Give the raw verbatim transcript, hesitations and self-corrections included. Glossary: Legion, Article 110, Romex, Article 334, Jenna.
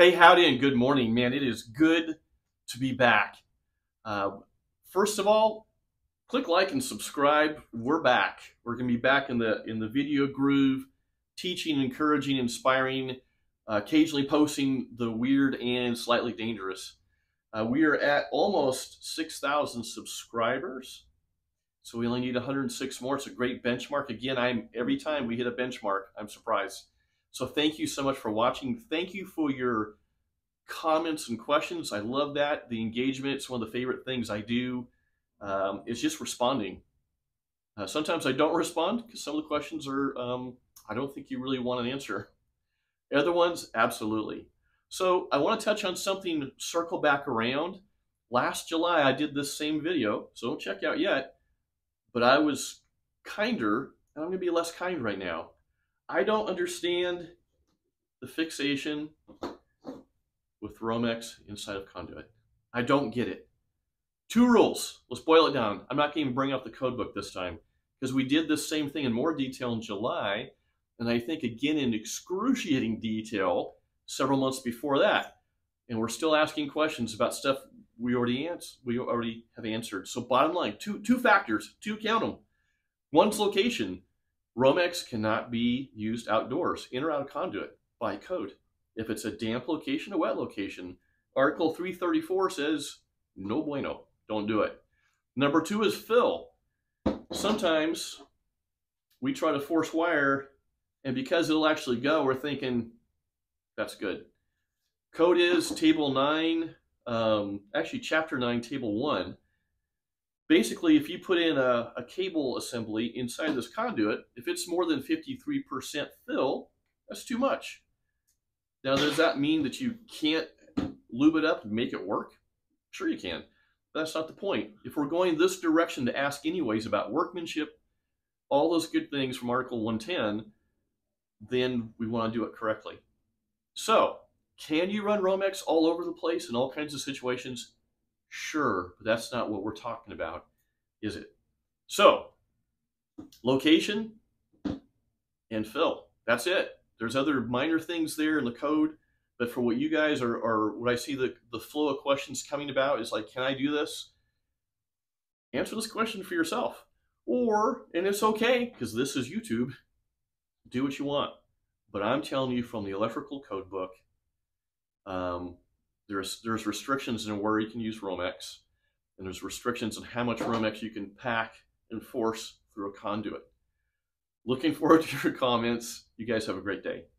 Hey, howdy, and good morning, man. It is good to be back. Uh, first of all, click like and subscribe. We're back. We're gonna be back in the in the video groove, teaching, encouraging, inspiring, uh, occasionally posting the weird and slightly dangerous. Uh, we are at almost six thousand subscribers, so we only need one hundred six more. It's a great benchmark. Again, I'm every time we hit a benchmark, I'm surprised. So thank you so much for watching. Thank you for your comments and questions. I love that. The engagement, it's one of the favorite things I do, um, is just responding. Uh, sometimes I don't respond because some of the questions are, um, I don't think you really want an answer. The other ones, absolutely. So I want to touch on something, circle back around. Last July, I did this same video, so don't check out yet, but I was kinder, and I'm going to be less kind right now. I don't understand the fixation with Romex inside of conduit. I don't get it. Two rules. Let's boil it down. I'm not going to bring up the code book this time because we did this same thing in more detail in July, and I think again in excruciating detail several months before that. And we're still asking questions about stuff we already ans we already have answered. So bottom line, two two factors, two count them. One's location. Romex cannot be used outdoors, in or out of conduit, by code. If it's a damp location, a wet location, Article three thirty-four says, no bueno, don't do it. Number two is fill. Sometimes we try to force wire, and because it'll actually go, we're thinking, that's good. Code is Table nine, um, actually Chapter nine, Table one. Basically, if you put in a, a cable assembly inside this conduit, if it's more than fifty-three percent fill, that's too much. Now, does that mean that you can't lube it up and make it work? Sure you can. But that's not the point. If we're going this direction to ask anyways about workmanship, all those good things from Article one ten, then we want to do it correctly. So, can you run Romex all over the place in all kinds of situations? Sure, but that's not what we're talking about, is it? So, location and fill. That's it. There's other minor things there in the code, but for what you guys are, are what I see the, the flow of questions coming about is like, can I do this? Answer this question for yourself. Or, and it's okay, because this is YouTube, do what you want. But I'm telling you from the electrical code book, um, There's, there's restrictions in where you can use Romex, and there's restrictions on how much Romex you can pack and force through a conduit. Looking forward to your comments. You guys have a great day.